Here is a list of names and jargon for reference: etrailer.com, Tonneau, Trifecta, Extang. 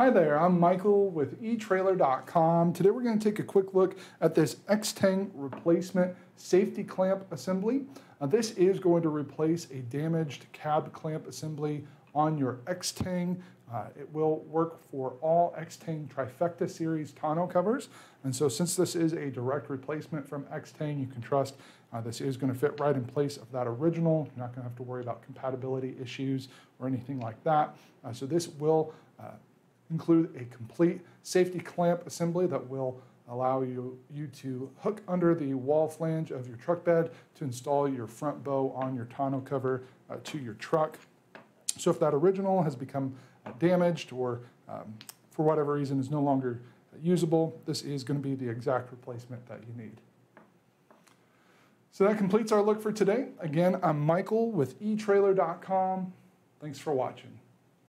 Hi there, I'm Michael with etrailer.com. Today we're going to take a quick look at this Extang replacement safety clamp assembly. This is going to replace a damaged cab clamp assembly on your Extang. It will work for all Extang Trifecta series tonneau covers. And so since this is a direct replacement from Extang, you can trust this is going to fit right in place of that original. You're not going to have to worry about compatibility issues or anything like that. So this will include a complete safety clamp assembly that will allow you to hook under the wall flange of your truck bed to install your front bow on your tonneau cover to your truck. So if that original has become damaged or for whatever reason is no longer usable, this is going to be the exact replacement that you need. So that completes our look for today. Again, I'm Michael with etrailer.com. Thanks for watching.